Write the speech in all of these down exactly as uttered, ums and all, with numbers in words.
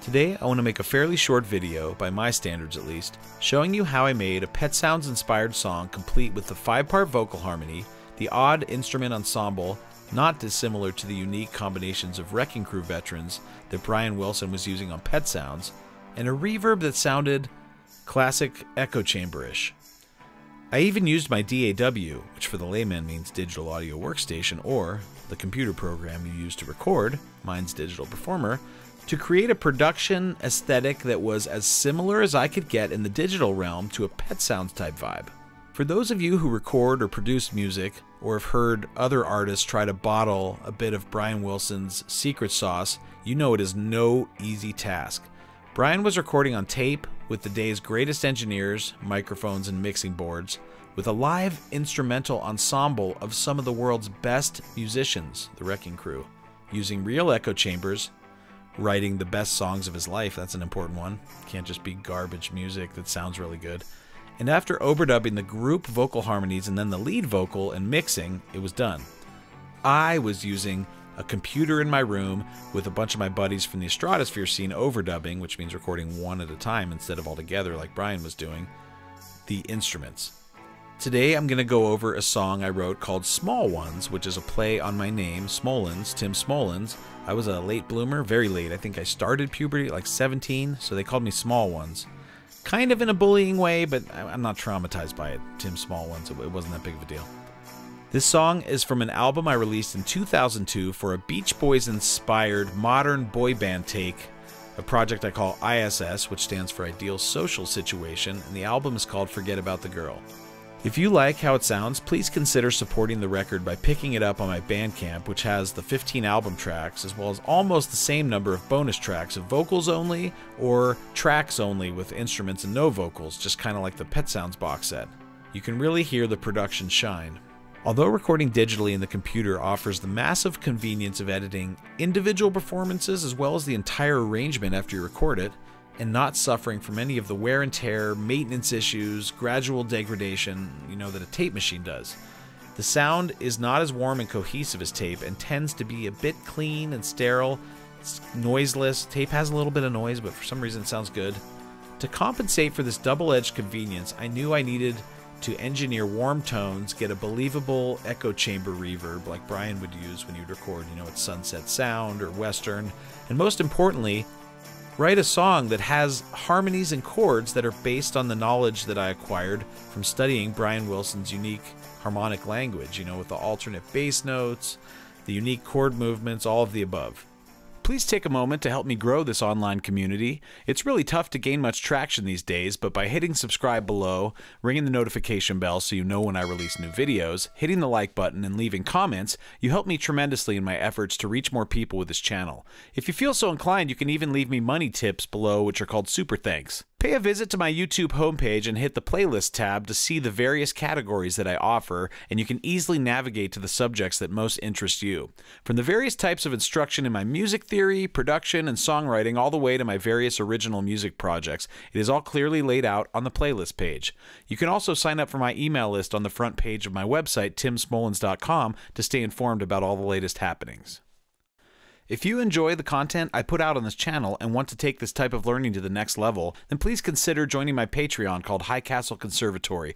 Today I want to make a fairly short video, by my standards at least, showing you how I made a Pet Sounds inspired song complete with the five-part vocal harmony, the odd instrument ensemble, not dissimilar to the unique combinations of Wrecking Crew veterans that Brian Wilson was using on Pet Sounds, and a reverb that sounded classic echo chamber-ish. I even used my D A W, which for the layman means Digital Audio Workstation, or the computer program you use to record, mine's Digital Performer, to create a production aesthetic that was as similar as I could get in the digital realm to a Pet Sounds type vibe. For those of you who record or produce music, or have heard other artists try to bottle a bit of Brian Wilson's secret sauce, you know it is no easy task. Brian was recording on tape with the day's greatest engineers, microphones, and mixing boards, with a live instrumental ensemble of some of the world's best musicians, the Wrecking Crew, using real echo chambers, writing the best songs of his life. That's an important one. Can't just be garbage music that sounds really good. And after overdubbing the group vocal harmonies and then the lead vocal and mixing, it was done. I was using a computer in my room with a bunch of my buddies from the Stratosphere scene overdubbing, which means recording one at a time instead of all together like Brian was doing, the instruments. Today I'm going to go over a song I wrote called Small Ones, which is a play on my name, Smolens, Tim Smolens. I was a late bloomer, very late. I think I started puberty at like seventeen, so they called me Small Ones. Kind of in a bullying way, but I'm not traumatized by it. Tim Smolens, it wasn't that big of a deal. This song is from an album I released in two thousand two for a Beach Boys-inspired modern boy band take, a project I call I S S, which stands for Ideal Social Situation, and the album is called Forget About the Girl. If you like how it sounds, please consider supporting the record by picking it up on my Bandcamp, which has the fifteen album tracks, as well as almost the same number of bonus tracks of vocals only, or tracks only with instruments and no vocals, just kind of like the Pet Sounds box set. You can really hear the production shine. Although recording digitally in the computer offers the massive convenience of editing individual performances as well as the entire arrangement after you record it, and not suffering from any of the wear and tear, maintenance issues, gradual degradation, you know, that a tape machine does. The sound is not as warm and cohesive as tape and tends to be a bit clean and sterile. It's noiseless. Tape has a little bit of noise, but for some reason it sounds good. To compensate for this double-edged convenience, I knew I needed to engineer warm tones, get a believable echo chamber reverb like Brian would use when he would record, you know, at Sunset Sound or Western, and most importantly, write a song that has harmonies and chords that are based on the knowledge that I acquired from studying Brian Wilson's unique harmonic language, you know, with the alternate bass notes, the unique chord movements, all of the above. Please take a moment to help me grow this online community. It's really tough to gain much traction these days, but by hitting subscribe below, ringing the notification bell so you know when I release new videos, hitting the like button, and leaving comments, you help me tremendously in my efforts to reach more people with this channel. If you feel so inclined, you can even leave me money tips below, which are called super thanks. Pay a visit to my YouTube homepage and hit the playlist tab to see the various categories that I offer, and you can easily navigate to the subjects that most interest you. From the various types of instruction in my music theory, production, and songwriting all the way to my various original music projects, it is all clearly laid out on the playlist page. You can also sign up for my email list on the front page of my website, tim smolens dot com, to stay informed about all the latest happenings. If you enjoy the content I put out on this channel and want to take this type of learning to the next level, then please consider joining my Patreon called High Castle Conservatory.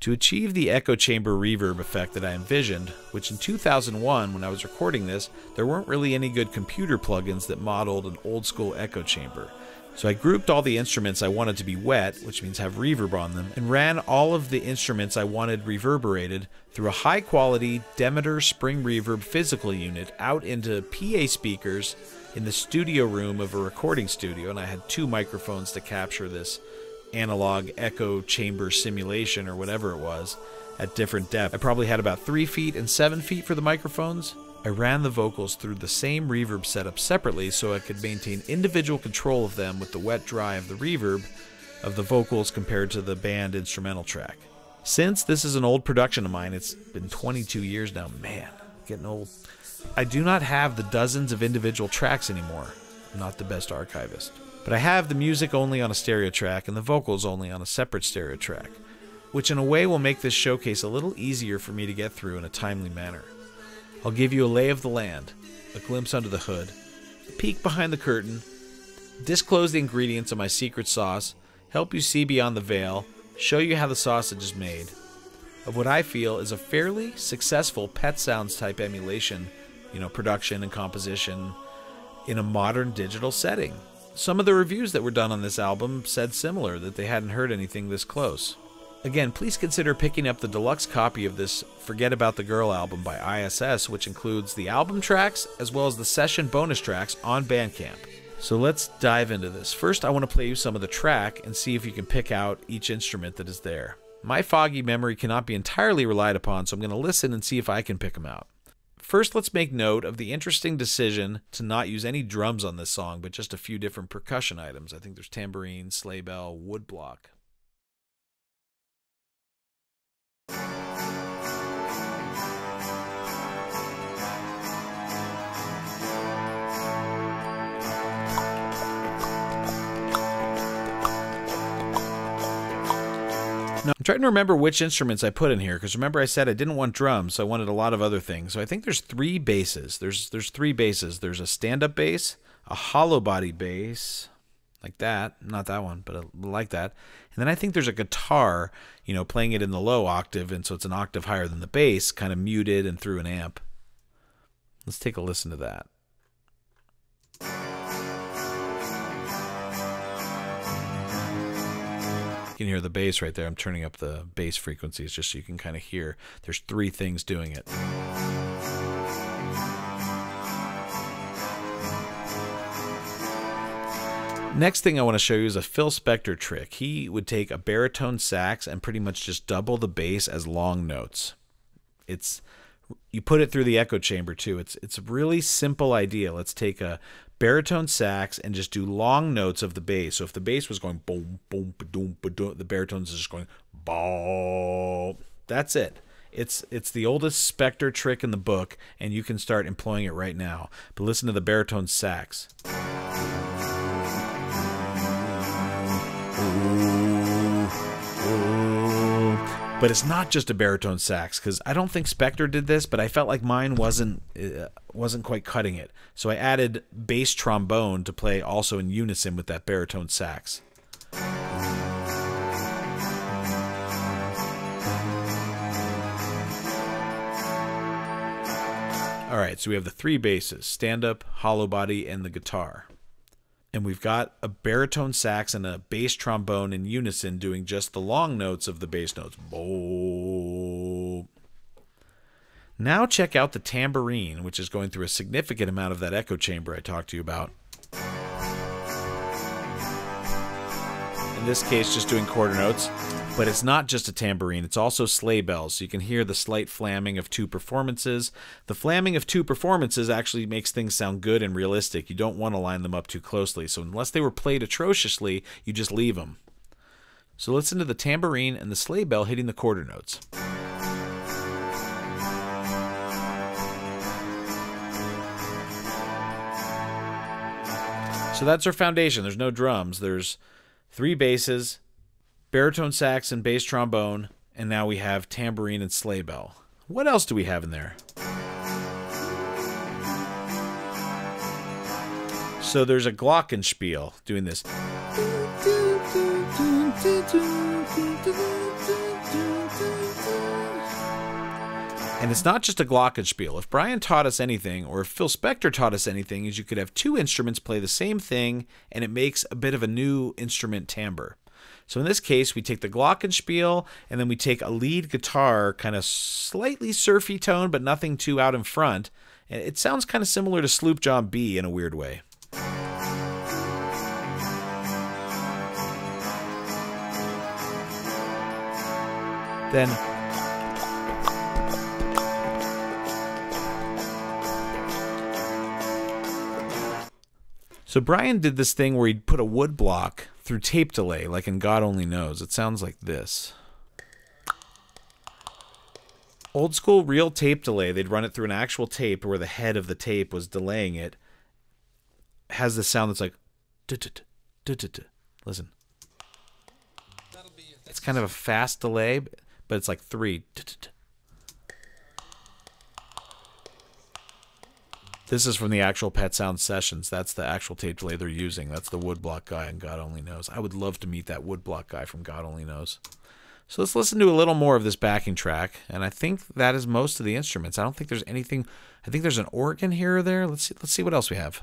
To achieve the echo chamber reverb effect that I envisioned, which in two thousand one, when I was recording this, there weren't really any good computer plugins that modeled an old school echo chamber. So I grouped all the instruments I wanted to be wet, which means have reverb on them, and ran all of the instruments I wanted reverberated through a high-quality Demeter Spring Reverb physical unit out into P A speakers in the studio room of a recording studio, and I had two microphones to capture this analog echo chamber simulation or whatever it was at different depth. I probably had about three feet and seven feet for the microphones. I ran the vocals through the same reverb setup separately so I could maintain individual control of them with the wet-dry of the reverb of the vocals compared to the band instrumental track. Since this is an old production of mine, it's been twenty-two years now, man, getting old, I do not have the dozens of individual tracks anymore. I'm not the best archivist. But I have the music only on a stereo track and the vocals only on a separate stereo track, which in a way will make this showcase a little easier for me to get through in a timely manner. I'll give you a lay of the land, a glimpse under the hood, a peek behind the curtain, disclose the ingredients of my secret sauce, help you see beyond the veil, show you how the sausage is made, of what I feel is a fairly successful Pet Sounds type emulation, you know, production and composition in a modern digital setting. Some of the reviews that were done on this album said similar, that they hadn't heard anything this close. Again, please consider picking up the deluxe copy of this Forget About the Girl album by I S S, which includes the album tracks as well as the session bonus tracks on Bandcamp. So let's dive into this. First, I want to play you some of the track and see if you can pick out each instrument that is there. My foggy memory cannot be entirely relied upon, so I'm going to listen and see if I can pick them out. First, let's make note of the interesting decision to not use any drums on this song, but just a few different percussion items. I think there's tambourine, sleigh bell, wood block. Now, I'm trying to remember which instruments I put in here, because remember I said I didn't want drums, so I wanted a lot of other things. So I think there's three basses. There's there's three basses. There's a stand-up bass, a hollow body bass, like that. Not that one, but like that. And then I think there's a guitar, you know, playing it in the low octave, and so it's an octave higher than the bass, kind of muted and through an amp. Let's take a listen to that. You can hear the bass right there. I'm turning up the bass frequencies just so you can kind of hear. There's three things doing it. Next thing I want to show you is a Phil Spector trick. He would take a baritone sax and pretty much just double the bass as long notes. It's you put it through the echo chamber too. It's it's a really simple idea. Let's take a baritone sax and just do long notes of the bass. So if the bass was going boom, boom, ba-doom, ba-doom, the baritones is just going boom. That's it. It's it's the oldest Spector trick in the book, and you can start employing it right now. But listen to the baritone sax. But it's not just a baritone sax, because I don't think Spector did this, but I felt like mine wasn't uh, wasn't quite cutting it. So I added bass trombone to play also in unison with that baritone sax. All right, so we have the three basses, stand-up, hollow body, and the guitar. And we've got a baritone sax and a bass trombone in unison doing just the long notes of the bass notes. Boom. Now check out the tambourine, which is going through a significant amount of that echo chamber I talked to you about. In this case, just doing quarter notes. But it's not just a tambourine, it's also sleigh bells, so you can hear the slight flamming of two performances. The flamming of two performances actually makes things sound good and realistic. You don't want to line them up too closely, so unless they were played atrociously, you just leave them. So listen to the tambourine and the sleigh bell hitting the quarter notes. So that's our foundation. There's no drums, there's three basses, baritone sax and bass trombone, and now we have tambourine and sleigh bell. What else do we have in there? So there's a glockenspiel doing this. And it's not just a glockenspiel. If Brian taught us anything, or if Phil Spector taught us anything, is you could have two instruments play the same thing, and it makes a bit of a new instrument timbre. So in this case, we take the glockenspiel, and then we take a lead guitar, kind of slightly surfy tone, but nothing too out in front. And it sounds kind of similar to Sloop John B in a weird way. Then... So Brian did this thing where he'd put a wood block through tape delay, like in God Only Knows. It sounds like this. Old school real tape delay, they'd run it through an actual tape where the head of the tape was delaying it. It has this sound that's like... Listen. It's kind of a fast delay, but it's like three. This is from the actual Pet Sound sessions. That's the actual tape delay they're using. That's the woodblock guy in God Only Knows. I would love to meet that woodblock guy from God Only Knows. So let's listen to a little more of this backing track, and I think that is most of the instruments. I don't think there's anything. I think there's an organ here or there. Let's see, let's see what else we have.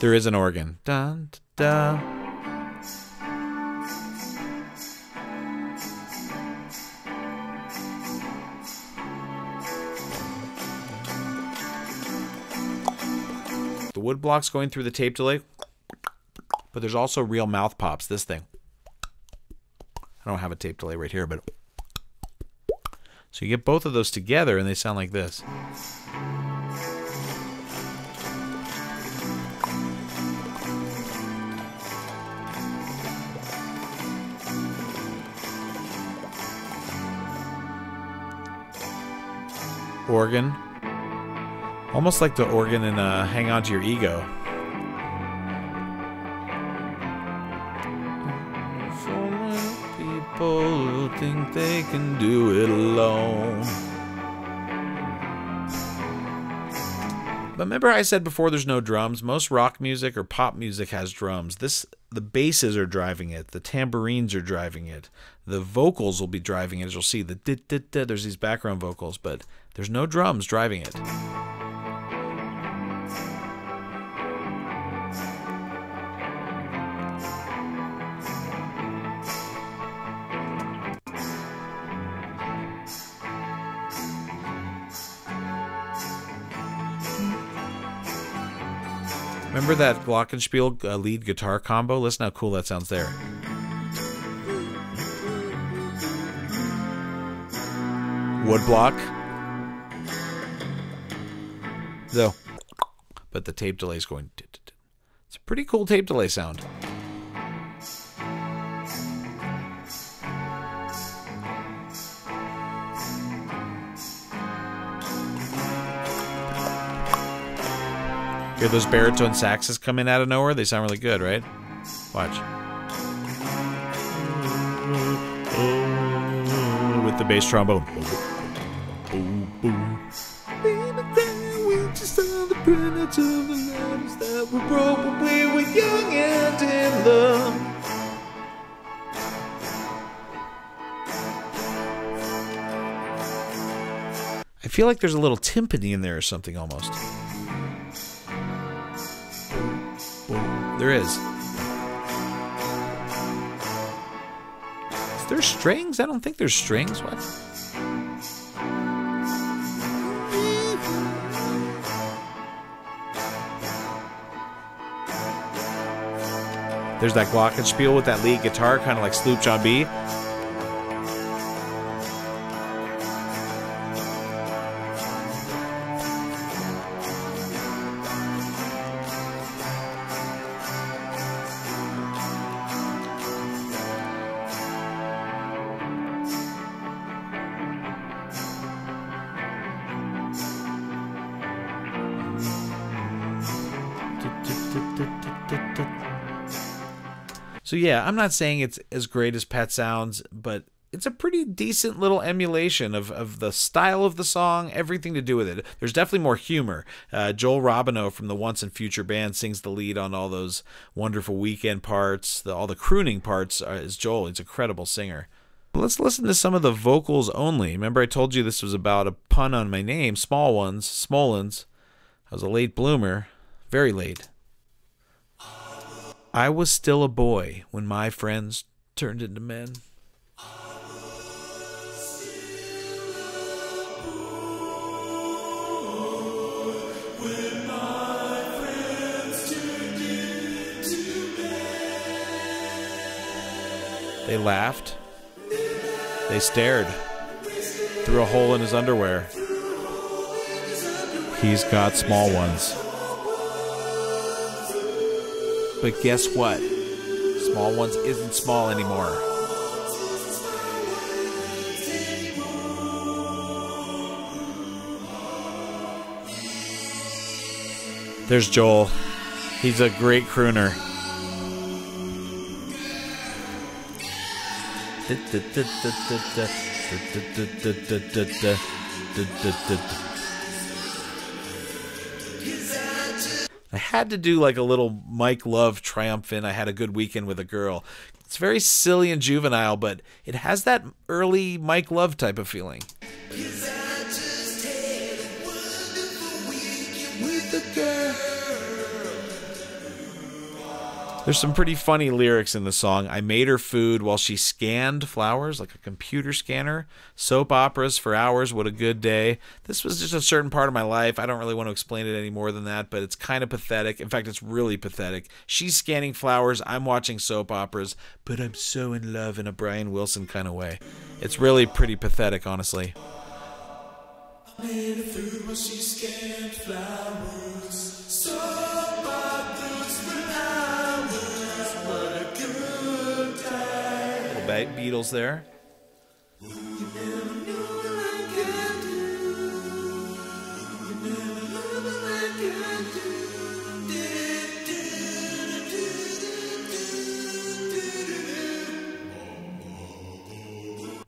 There is an organ. Dun, dun, dun. The wood block's going through the tape delay, but there's also real mouth pops. This thing. I don't have a tape delay right here, but so you get both of those together and they sound like this. Organ, almost like the organ in uh, Hang On To Your Ego. So many people think they can do it alone. But remember I said before there's no drums? Most rock music or pop music has drums. This, the basses are driving it. The tambourines are driving it. The vocals will be driving it, as you'll see. The dit, dit, dit, there's these background vocals, but there's no drums driving it. Remember that glockenspiel uh, lead guitar combo? Listen how cool that sounds there. Wood block. Though, but the tape delay is going. It's a pretty cool tape delay sound. Hear those baritone saxes come in out of nowhere? They sound really good, right? Watch. With the bass trombone. That were broken, we were young and in love. I feel like there's a little timpani in there or something almost. There is. Is there strings? I don't think there's strings. What? There's that glockenspiel with that lead guitar, kind of like Sloop John B. So yeah, I'm not saying it's as great as Pet Sounds, but it's a pretty decent little emulation of, of the style of the song, everything to do with it. There's definitely more humor. Uh, Joel Robineau from the Once and Future band sings the lead on all those wonderful weekend parts. The, all the crooning parts are, is Joel. He's an incredible singer. But let's listen to some of the vocals only. Remember I told you this was about a pun on my name, Small Ones, Smolens. I was a late bloomer, very late. I was still a boy when my friends turned into men. I was still a boy when my friends turned into men. They laughed. They stared through a hole in his underwear. He's got small ones. But guess what? Small Ones isn't small anymore. There's Joel. He's a great crooner. I had to do like a little Mike Love triumphant, I had a good weekend with a girl. It's very silly and juvenile, but it has that early Mike Love type of feeling. There's some pretty funny lyrics in the song. I made her food while she scanned flowers like a computer scanner. Soap operas for hours, what a good day. This was just a certain part of my life. I don't really want to explain it any more than that, but it's kind of pathetic. In fact, it's really pathetic. She's scanning flowers, I'm watching soap operas, but I'm so in love in a Brian Wilson kind of way. It's really pretty pathetic, honestly. I made her food while she scanned flowers. Soap operas for hours. Beatles there.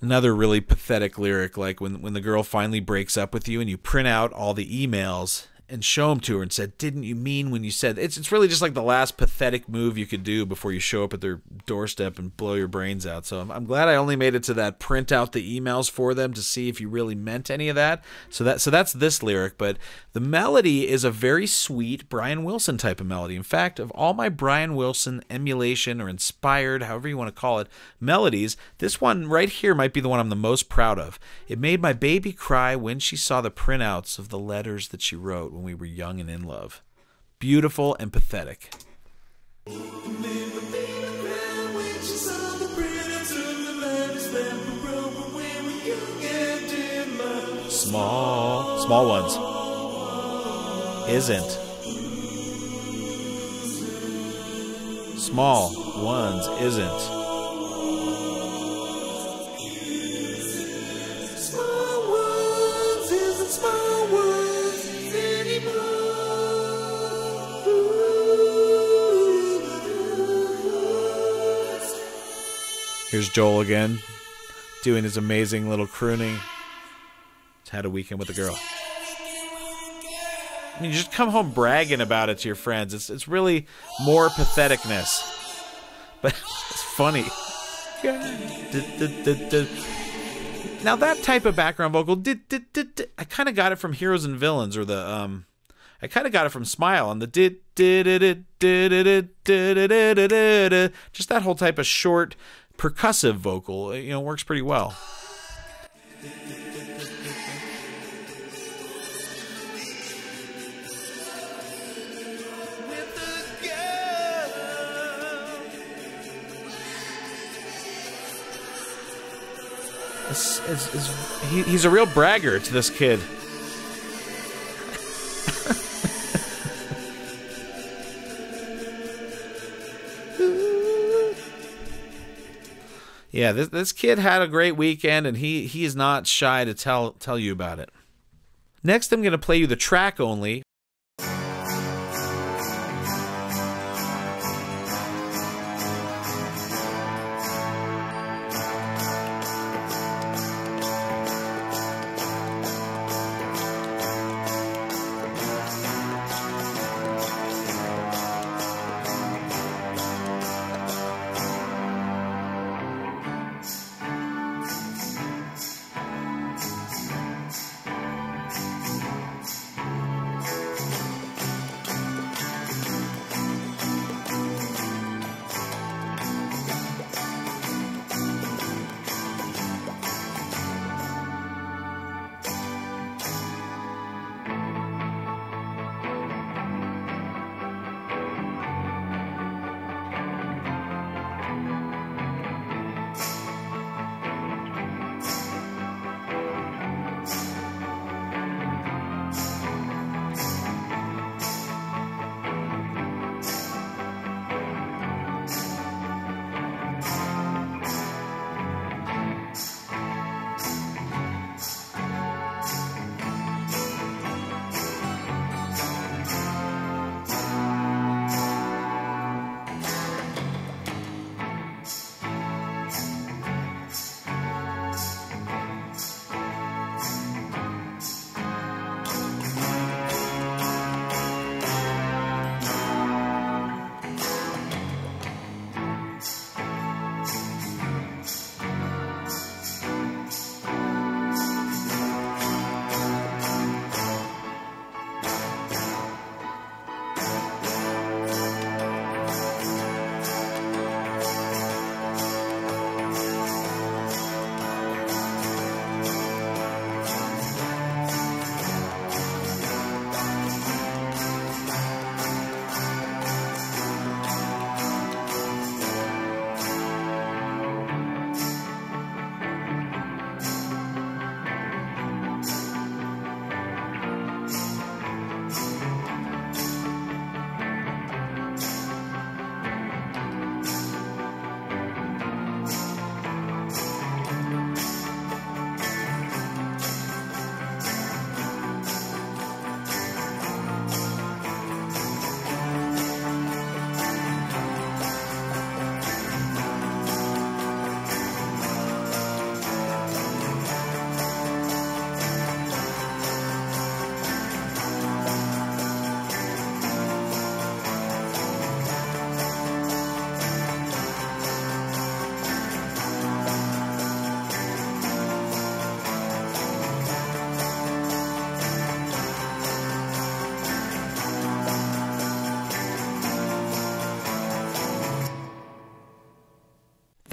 Another really pathetic lyric, like when, when the girl finally breaks up with you and you print out all the emails and show them to her and said, didn't you mean when you said, it's, it's really just like the last pathetic move you could do before you show up at their doorstep and blow your brains out. So I'm, I'm glad I only made it to that print out the emails for them to see if you really meant any of that. So that, so that's this lyric, but the melody is a very sweet Brian Wilson type of melody. In fact, of all my Brian Wilson emulation or inspired, however you want to call it, melodies, this one right here might be the one I'm the most proud of. It made my baby cry when she saw the printouts of the letters that she wrote when we were young and in love. Beautiful and pathetic. Small, small ones. Isn't. Small ones isn't. Here's Joel again, doing his amazing little crooning. Had a weekend with a girl. I mean, you just come home bragging about it to your friends. It's, it's really more patheticness. But it's funny. Now that type of background vocal, I kind of got it from Heroes and Villains, or the, um, I kind of got it from Smile on the did. Just that whole type of short, percussive vocal, you know, works pretty well. It's, it's, it's, he, he's a real braggart, this kid. Yeah, this this kid had a great weekend, and he he is not shy to tell tell you about it. Next, I'm going to play you the track only.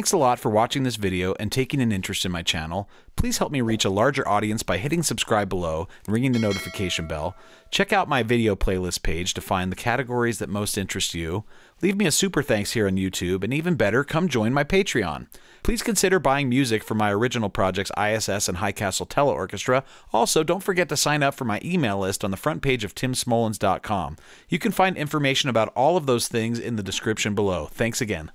Thanks a lot for watching this video and taking an interest in my channel. Please help me reach a larger audience by hitting subscribe below and ringing the notification bell. Check out my video playlist page to find the categories that most interest you. Leave me a super thanks here on YouTube, and even better, come join my Patreon. Please consider buying music from my original projects I S S and High Castle Teleorkestra. Also, don't forget to sign up for my email list on the front page of tim smolens dot com. You can find information about all of those things in the description below. Thanks again.